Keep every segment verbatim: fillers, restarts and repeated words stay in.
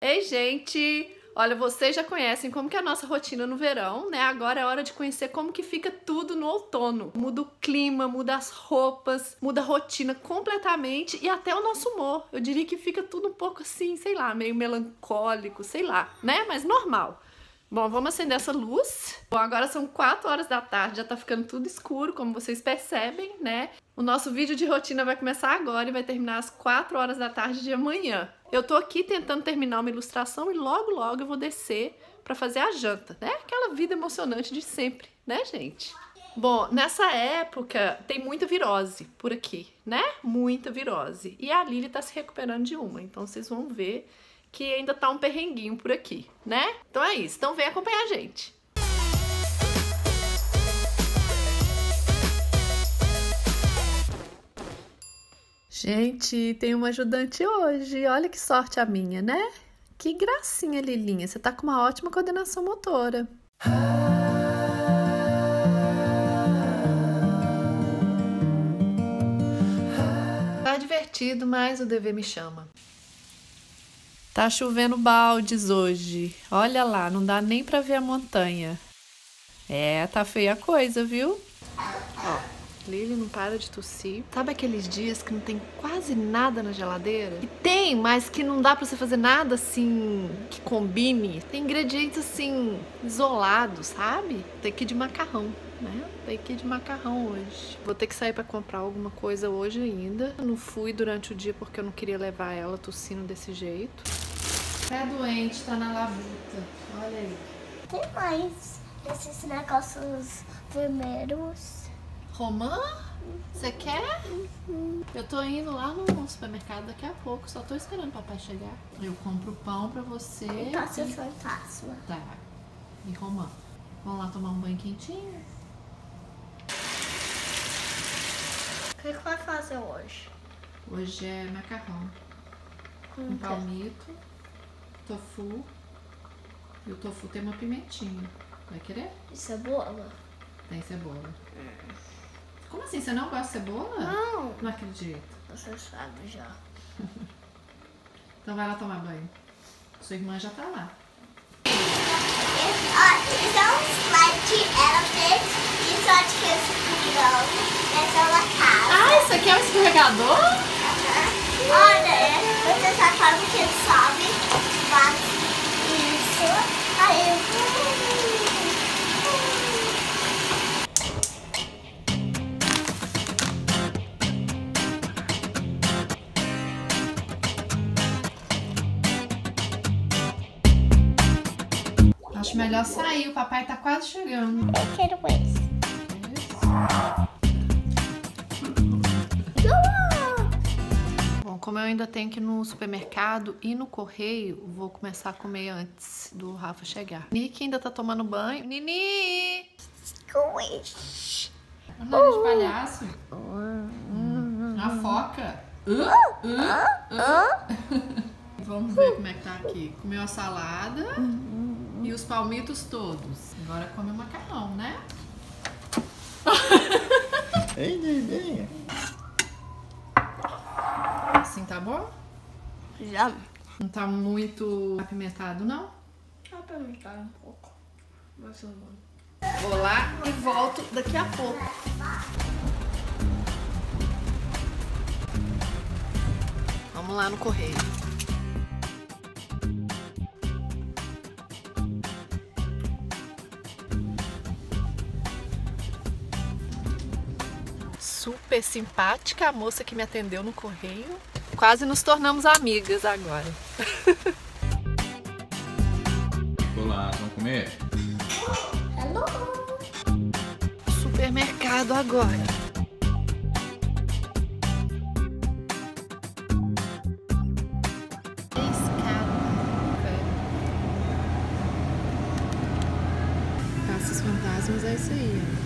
Ei, gente! Olha, vocês já conhecem como que é a nossa rotina no verão, né? Agora é hora de conhecer como que fica tudo no outono. Muda o clima, muda as roupas, muda a rotina completamente e até o nosso humor. Eu diria que fica tudo um pouco assim, sei lá, meio melancólico, sei lá, né? Mas normal. Bom, vamos acender essa luz. Bom, agora são quatro horas da tarde, já tá ficando tudo escuro, como vocês percebem, né? O nosso vídeo de rotina vai começar agora e vai terminar às quatro horas da tarde de amanhã. Eu tô aqui tentando terminar uma ilustração e logo logo eu vou descer pra fazer a janta, né? Aquela vida emocionante de sempre, né, gente? Bom, nessa época tem muita virose por aqui, né? Muita virose. E a Lily tá se recuperando de uma, então vocês vão ver que ainda tá um perrenguinho por aqui, né? Então é isso, então vem acompanhar a gente. Gente, tem uma ajudante hoje, olha que sorte a minha, né? Que gracinha, Lilinha, você tá com uma ótima coordenação motora. Tá divertido, mas o dever me chama. Tá chovendo baldes hoje. Olha lá, não dá nem pra ver a montanha. É, tá feia a coisa, viu? Ó, Lily não para de tossir. Sabe aqueles dias que não tem quase nada na geladeira? E tem, mas que não dá pra você fazer nada assim que combine. Tem ingredientes assim, isolados, sabe? Tem que ir de macarrão, né? Tem que ir de macarrão hoje. Vou ter que sair pra comprar alguma coisa hoje ainda. Eu não fui durante o dia porque eu não queria levar ela tossindo desse jeito. Tá doente, tá na labuta. Olha aí. Tem mais esses negócios vermelhos. Romã? Você quer? Uhum. Eu tô indo lá no supermercado daqui a pouco. Só tô esperando o papai chegar. Eu compro pão pra você. E passa o fantasma. Tá. E Romã? Vamos lá tomar um banho quentinho? O que que vai fazer hoje? Hoje é macarrão. Com um palmito. Tofu. E o tofu tem uma pimentinha. Vai querer? E cebola? Tem cebola. Hum. Como assim? Você não gosta de cebola? Não. Não acredito. Você sabe já. Então vai lá tomar banho. Sua irmã já tá lá. Isso é um slide. Ela fez isso aqui que eu escorregão. Essa é uma casa. Ah, isso aqui é um escorregador? Uhum. Olha, você já sabe o que ele sobe. Isso. Aí eu acho melhor sair, o papai tá quase chegando. Eu quero esse. Como eu ainda tenho que ir no supermercado e no correio, vou começar a comer antes do Rafa chegar. Nick ainda tá tomando banho. Nini! Nada de palhaço. Hum. A foca. Uh, uh, uh. Vamos ver como é que tá aqui. Comeu a salada e os palmitos todos. Agora come o macarrão, né? Ei, Nini! Assim tá bom? Já. Não tá muito apimentado, não? Tá apimentado um pouco. Mas eu não. Vou lá e volto daqui a pouco. Vamos lá no correio. Super simpática a moça que me atendeu no correio. Quase nos tornamos amigas agora. Olá, vamos comer? Hello. Supermercado agora. Escada. Caça os fantasmas, é isso aí. Ó.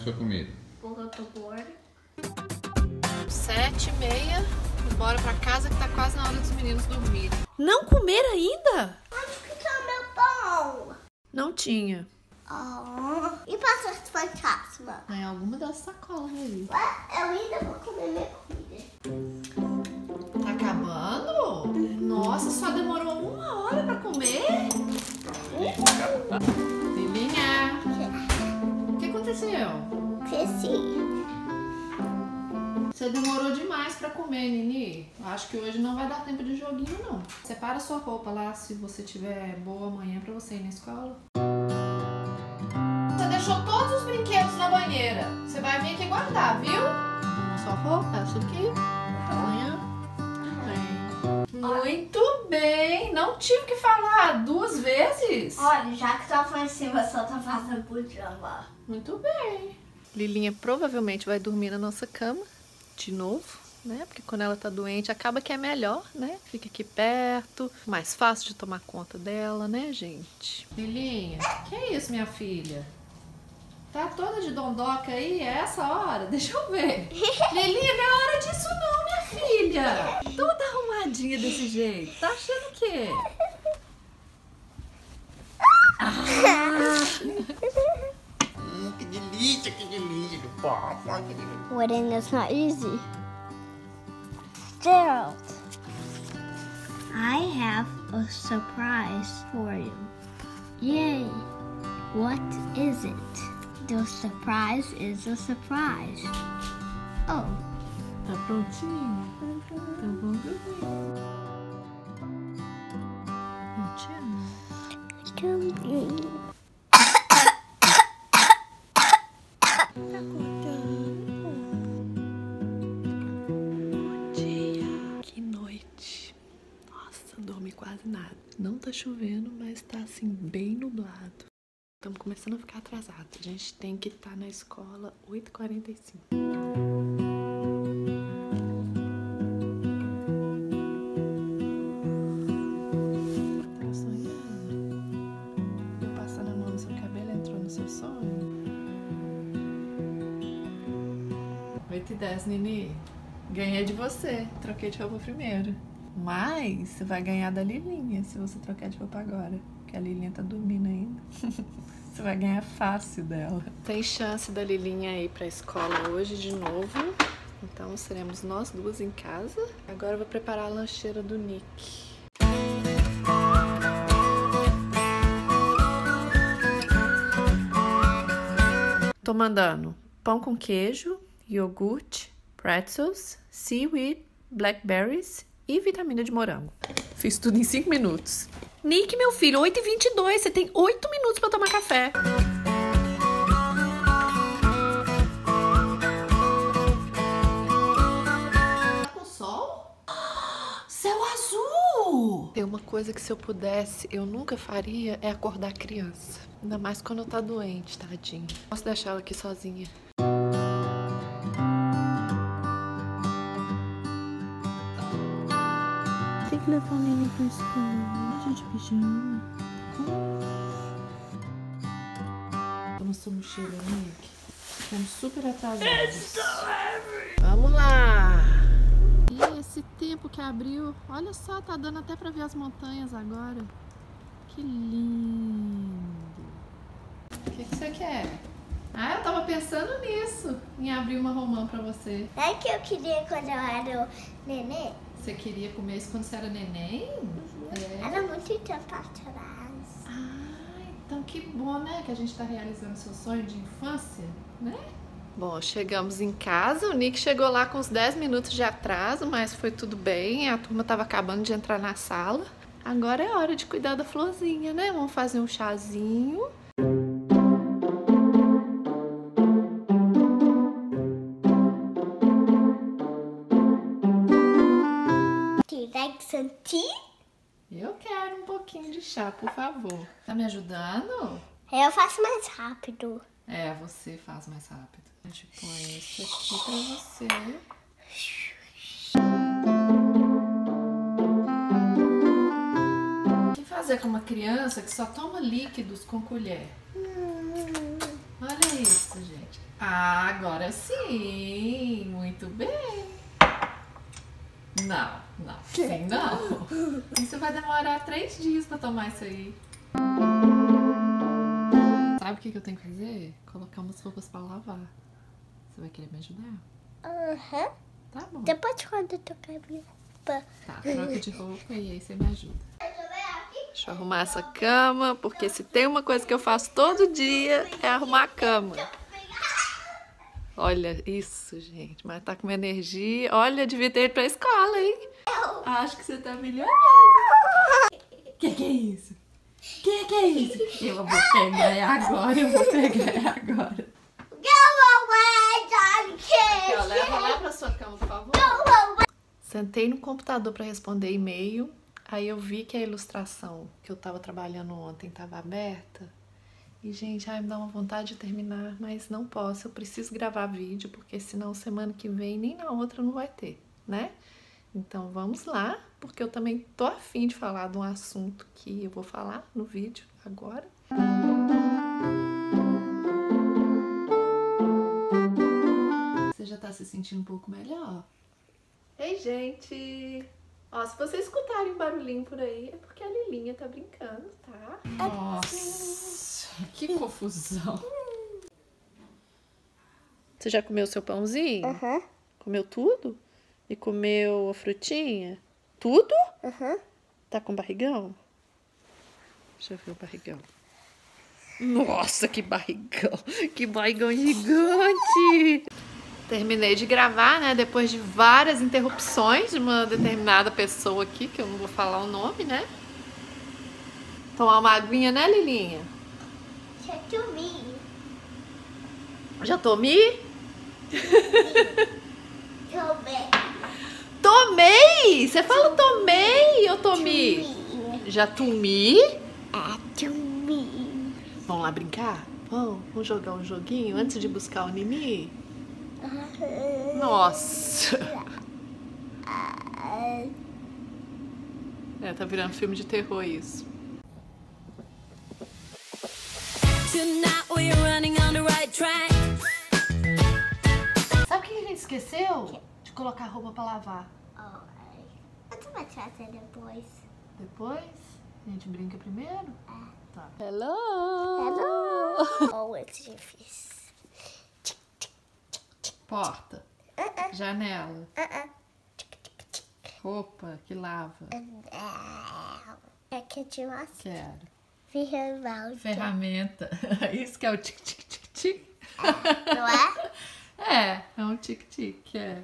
Sua comida. Sete e meia, bora pra casa que tá quase na hora dos meninos dormirem. Não comer ainda? Acho que tá meu pão. Não tinha. Oh. E passou os fantasmas? É alguma das sacolas aí. Eu ainda vou comer minha comida. Tá acabando? Nossa, só demorou uma hora pra comer? Filhinha, o que aconteceu? Cresci. Você demorou demais pra comer, Nini. Acho que hoje não vai dar tempo de joguinho, não. Separa sua roupa lá, se você tiver boa amanhã, pra você ir na escola. Você deixou todos os brinquedos na banheira. Você vai vir aqui guardar, viu? Sua roupa, isso aqui. Pra amanhã. Bem. Muito bem. Não tive que falar duas vezes. Olha, já que tá em cima, só tá fazendo pijama. Muito bem. Lilinha provavelmente vai dormir na nossa cama. De novo, né? Porque quando ela tá doente, acaba que é melhor, né? Fica aqui perto, mais fácil de tomar conta dela, né, gente? Lilinha, que é isso, minha filha? Tá toda de dondoca aí? É essa hora? Deixa eu ver. Lilinha, não é hora disso não, minha filha. Toda arrumadinha desse jeito. Tá achando o quê? Ah! Que delícia, que delícia. Warren is not easy. Gerald, I have a surprise for you. Yay! What is it? The surprise is a surprise. Oh. Tá prontinho? Tá bom dormir. Prontinho. Nada. Não tá chovendo, mas tá assim bem nublado. Estamos começando a ficar atrasado. A gente tem que estar tá na escola oito e quarenta e cinco. Tá sonhando? Eu passando a mão no seu cabelo entrou no seu sonho? oito e dez, Nini. Ganhei de você. Troquei de roupa primeiro. Mas você vai ganhar da Lilinha se você trocar de roupa agora, porque a Lilinha tá dormindo ainda. Você vai ganhar fácil dela. Tem chance da Lilinha ir pra escola hoje de novo. Então seremos nós duas em casa. Agora eu vou preparar a lancheira do Nick. Tô mandando pão com queijo, iogurte, pretzels, seaweed, blackberries e vitamina de morango. Fiz tudo em cinco minutos. Nick, meu filho, oito e vinte e dois. Você tem oito minutos pra tomar café. Tá com sol? Ah, céu azul! Tem uma coisa que se eu pudesse, eu nunca faria, é acordar a criança. Ainda mais quando eu tá doente, tadinha. Posso deixar ela aqui sozinha. Tem que levar ele pra escola, gente, pijama. Vamos sua mochila, Nick. Estamos super atrasados. Vamos lá! E esse tempo que abriu, olha só, tá dando até pra ver as montanhas agora. Que lindo! O que que você quer? Ah, eu tava pensando nisso, em abrir uma romã pra você. É que eu queria quando eu era o neném. Você queria comer isso quando você era neném? Uhum. É. Era muito tempo atrás. Ah, então que bom, né? Que a gente tá realizando seu sonho de infância, né? Bom, chegamos em casa. O Nick chegou lá com uns dez minutos de atraso, mas foi tudo bem. A turma tava acabando de entrar na sala. Agora é hora de cuidar da florzinha, né? Vamos fazer um chazinho. Eu quero um pouquinho de chá, por favor. Tá me ajudando? Eu faço mais rápido. É, você faz mais rápido. A gente põe isso aqui pra você. O que fazer com uma criança que só toma líquidos com colher? Hum. Olha isso, gente. Ah, agora sim. Muito bem. Não, não, sim, não. Isso vai demorar três dias pra tomar isso aí. o que eu tenho que fazer? Colocar umas roupas pra lavar. Você vai querer me ajudar? Aham. Uhum. Tá bom. Depois quando eu tocar minha roupa. Tá, troca de roupa e aí você me ajuda. Deixa eu arrumar essa cama, porque se tem uma coisa que eu faço todo dia é arrumar a cama. Olha isso, gente. Mas tá com uma energia. Olha, devia ter ido pra escola, hein? Acho que você tá melhorando. Que que é isso? Que que é isso? Eu vou pegar agora, eu vou pegar agora. Aqui, ó, leva lá pra sua cama, por favor. Sentei no computador pra responder e-mail. Aí eu vi que a ilustração que eu tava trabalhando ontem tava aberta. E, gente, ai, me dá uma vontade de terminar, mas não posso. Eu preciso gravar vídeo, porque senão semana que vem nem na outra não vai ter, né? Então vamos lá, porque eu também tô afim de falar de um assunto que eu vou falar no vídeo agora. Você já tá se sentindo um pouco melhor? Ei, gente! Ó, se vocês escutarem um barulhinho por aí, é porque a Lilinha tá brincando, tá? Nossa, que confusão! Você já comeu seu pãozinho? Uhum. Comeu tudo? E comeu a frutinha? Tudo? Uhum. Tá com barrigão? Deixa eu ver o barrigão. Nossa, que barrigão! Que barrigão gigante! Terminei de gravar, né, depois de várias interrupções de uma determinada pessoa aqui, que eu não vou falar o nome, né? Tomar uma aguinha, né, Lilinha? Já tomei. Já tomei? Tomei. Tomei? Você fala tomei ou tomei? Já tomei? Ah, tomei. Vamos lá brincar? Vamos, vamos jogar um joguinho antes de buscar o Nini? Nossa! É, tá virando filme de terror isso. Sabe o que a gente esqueceu? De colocar a roupa pra lavar. Você vai fazer depois. Depois? A gente brinca primeiro? É. Tá. Hello! Hello! Oh, é difícil. Porta, uh-uh. Janela, uh-uh. Roupa que lava, uh-uh. É que te mostro. Quero. Ferramenta. Ferramenta. Isso que é o tic-tic-tic-tic. É, não é? É, é um tic-tic, é.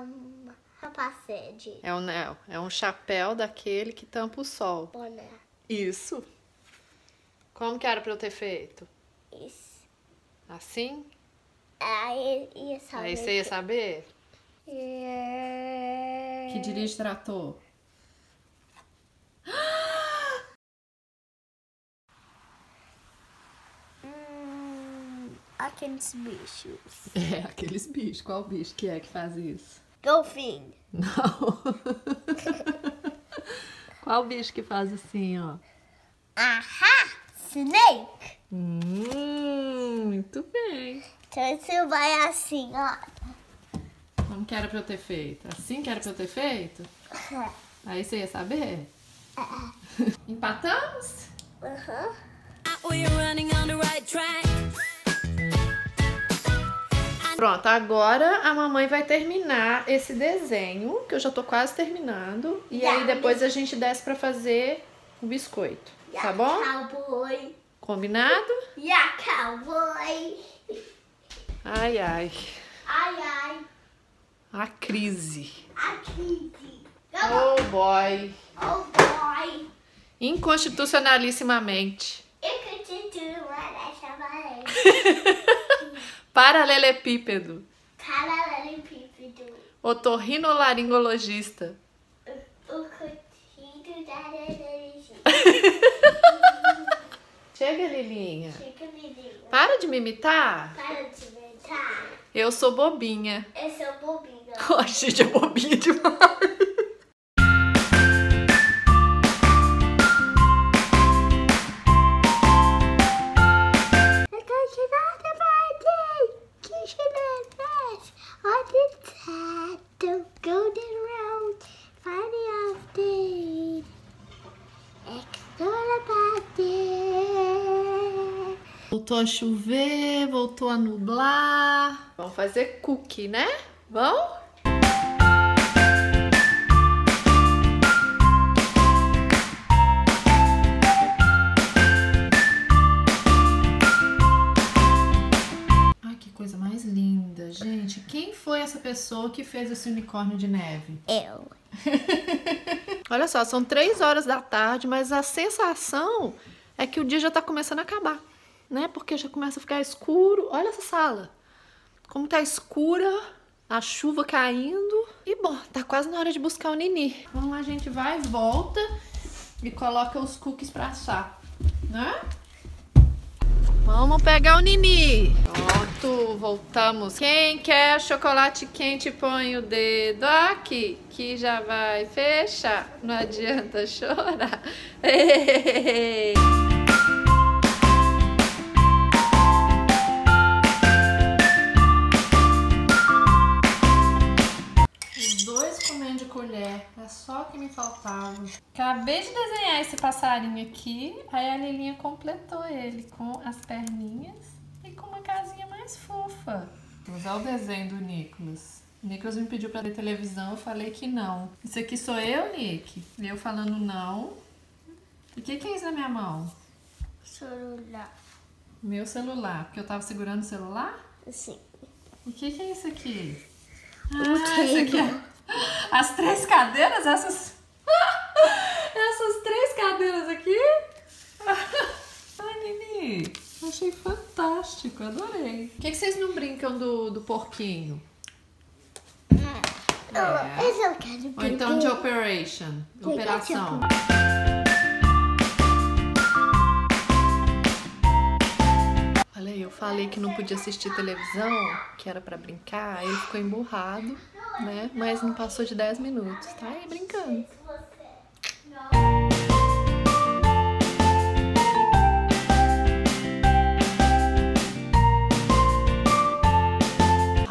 Um capacete. É um anel, é um chapéu daquele que tampa o sol. Boné. Isso. Como que era pra eu ter feito? Isso. Assim? Aí ia saber. Aí você ia saber? É... Que dirige trator? Hum, aqueles bichos. É, aqueles bichos. Qual bicho que é que faz isso? Golfinho. Não. Qual bicho que faz assim, ó? Ahá! Snake! Hum, muito bem. Então você vai assim, ó. Como que era pra eu ter feito? Assim que era pra eu ter feito? Uhum. Aí você ia saber? Uhum. Empatamos? Aham. Uhum. Pronto, agora a mamãe vai terminar esse desenho, que eu já tô quase terminando. E yeah, aí depois a gente desce pra fazer o biscoito, yeah, tá bom? Cowboy. Combinado? Yeah, cowboy. Ai, ai. Ai, ai. A crise. A crise. Oh, boy. Oh, boy. Inconstitucionalissimamente. Paralelepípedo. Paralelepípedo. Otorrinolaringologista. Chega, Lilinha. Chega, Lilinha. Para de me imitar. Para de me imitar. Eu sou bobinha. Eu sou bobinha. Oh, gente, é bobinha demais. All about it. Voltou a chover, voltou a nublar. Vamos fazer cookie, né? Vamos? Gente, quem foi essa pessoa que fez esse unicórnio de neve? Eu. Olha só, são três horas da tarde, mas a sensação é que o dia já tá começando a acabar, né? Porque já começa a ficar escuro. Olha essa sala, como tá escura, a chuva caindo. E bom, tá quase na hora de buscar o Nini. Vamos lá, a gente vai, volta e coloca os cookies pra assar, né? Vamos pegar o Nini. Pronto, voltamos. Quem quer chocolate quente, põe o dedo aqui, que já vai fechar. Não adianta chorar. Ei. Os dois comendo de colher, é só o que me faltava. Acabei de desenhar esse passarinho aqui, aí a Lilinha completou ele com as perninhas e com uma casinha mais fofa. Vou usar o desenho do Nicolas. O Nicolas me pediu pra ver televisão, eu falei que não. Isso aqui sou eu, Nick? Eu falando não. E o que que é isso na minha mão? Celular. Meu celular, porque eu tava segurando o celular? Sim. O que que é isso aqui? Ah, isso aqui é... As três cadeiras, essas... Essas três cadeiras aqui? Ai, Nini, achei fantástico, adorei. Por que, que vocês não brincam do, do porquinho? É. É. Eu só quero brincar. Ou então de operation, de operação. Olha aí, eu falei que não podia assistir televisão, que era pra brincar, ele ficou emburrado, né? Mas não passou de dez minutos, tá aí brincando.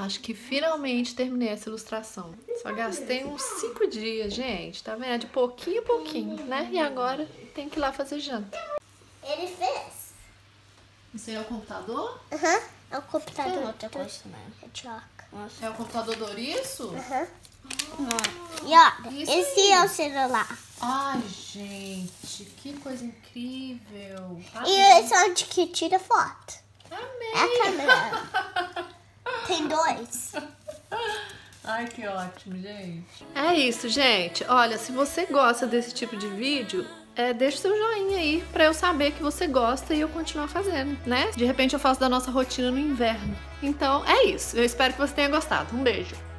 Acho que finalmente terminei essa ilustração. Só gastei uns cinco dias, gente. Tá vendo? De pouquinho a pouquinho, né? E agora tem que ir lá fazer janta. Ele fez. Isso aí é o computador? Aham. Uhum. É o computador. É outra coisa, né? É troca. É o computador Douriço? Aham. Uhum. E ó, isso esse aí é o celular. Ai, gente, que coisa incrível. Amei. E esse é onde que tira foto. Amei. É a câmera. Tem dois. Ai, que ótimo, gente. É isso, gente. Olha, se você gosta desse tipo de vídeo... É, deixa o seu joinha aí pra eu saber que você gosta e eu continuar fazendo, né? De repente eu faço da nossa rotina no inverno. Então é isso. Eu espero que você tenha gostado. Um beijo.